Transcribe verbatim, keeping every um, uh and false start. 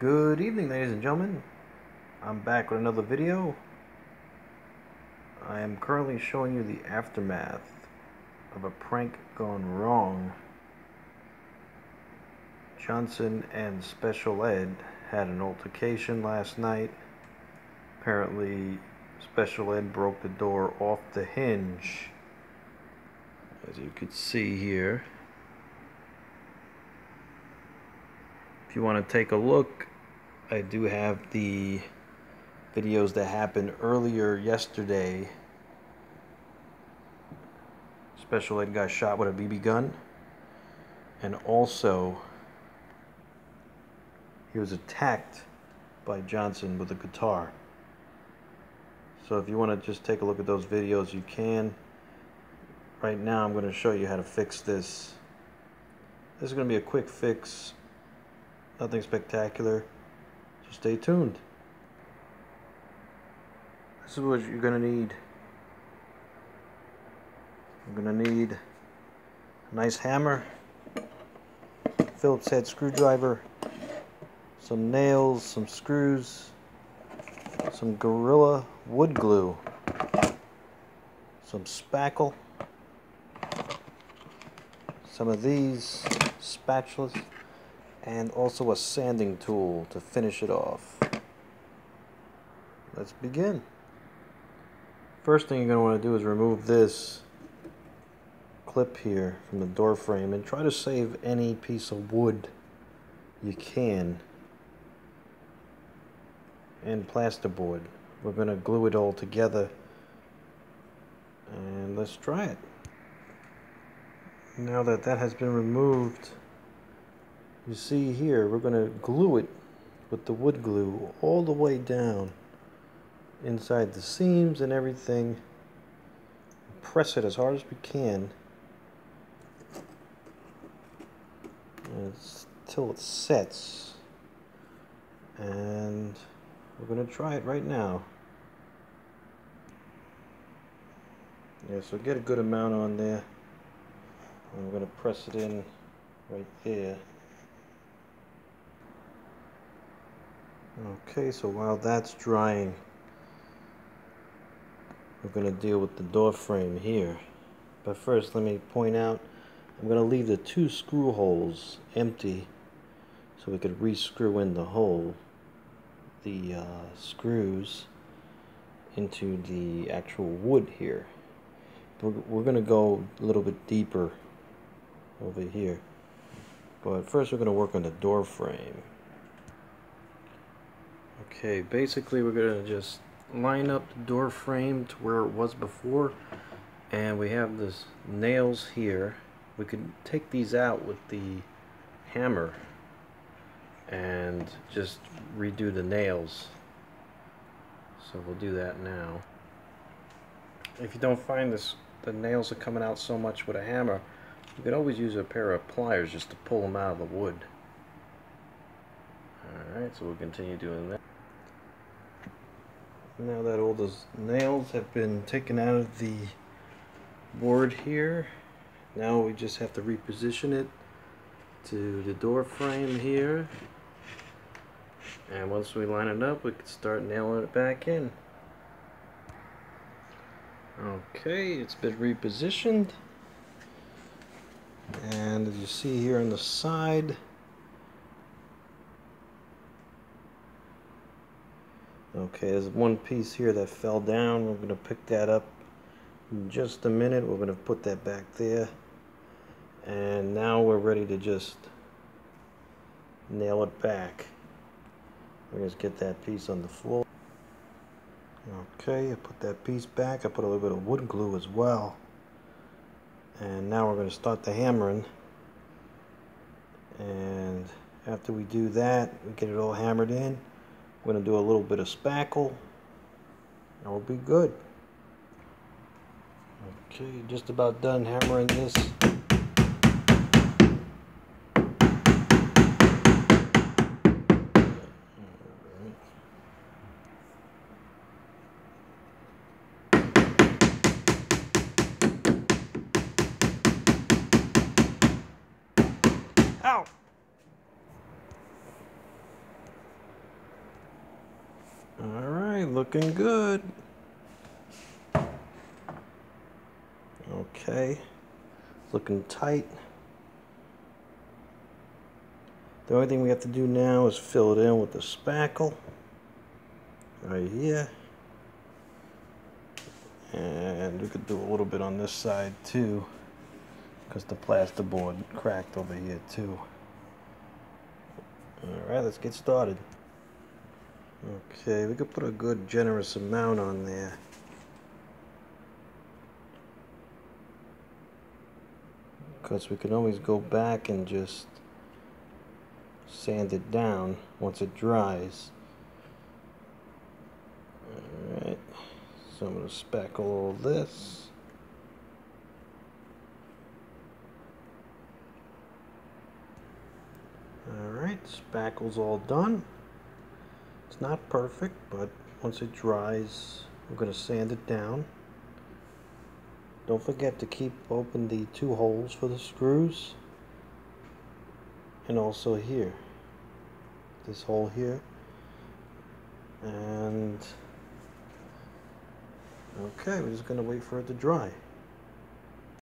Good evening, ladies and gentlemen. I'm back with another video. I am currently showing you the aftermath of a prank gone wrong. Johnson and Special Ed had an altercation last night. Apparently, Special Ed broke the door off the hinge, as you could see here. If you want to take a look, I do have the videos that happened earlier yesterday. Special Ed got shot with a B B gun, and also he was attacked by Johnson with a guitar. So if you want to just take a look at those videos, you can. Right now I'm going to show you how to fix this. This is going to be a quick fix. Nothing spectacular, so stay tuned. This is what you're going to need. You're going to need a nice hammer, Phillips head screwdriver, some nails, some screws, some Gorilla Wood Glue, some spackle, some of these spatulas, and also a sanding tool to finish it off. Let's begin. First thing you're going to want to do is remove this clip here from the door frame, and try to save any piece of wood you can and plasterboard. We're going to glue it all together, and let's try it. Now that that has been removed, you see here, we're going to glue it with the wood glue all the way down inside the seams and everything. Press it as hard as we can until it sets. And we're going to try it right now. Yeah, so get a good amount on there. I'm going to press it in right there. Okay, so while that's drying, we're going to deal with the door frame here. But first, let me point out, I'm going to leave the two screw holes empty so we could re-screw in the hole, the uh, screws into the actual wood here. We're, we're going to go a little bit deeper over here. But first, we're going to work on the door frame. Okay, basically we're going to just line up the door frame to where it was before, and we have this nails here. We can take these out with the hammer and just redo the nails. So we'll do that now. If you don't find this, the nails are coming out so much with a hammer, you can always use a pair of pliers just to pull them out of the wood. Alright, so we'll continue doing that. Now that all those nails have been taken out of the board here, now we just have to reposition it to the door frame here. And once we line it up, we can start nailing it back in. Okay, it's been repositioned. And as you see here on the side, okay, there's one piece here that fell down. We're going to pick that up in just a minute. We're going to put that back there. And now we're ready to just nail it back. We're going to get that piece on the floor. Okay, I put that piece back. I put a little bit of wood glue as well. And now we're going to start the hammering. And after we do that, we get it all hammered in. We're going to do a little bit of spackle, and we'll be good. Okay, just about done hammering this. Ow! right, looking good. Okay, looking tight. The only thing we have to do now is fill it in with the spackle right here. And we could do a little bit on this side too, because the plasterboard cracked over here too. All right, let's get started. Okay, we could put a good generous amount on there. Because we can always go back and just sand it down once it dries. All right. So I'm going to spackle all this. Alright, spackle's all done. It's not perfect, but once it dries, I'm going to sand it down. Don't forget to keep open the two holes for the screws. And also here. This hole here. And okay, we're just going to wait for it to dry.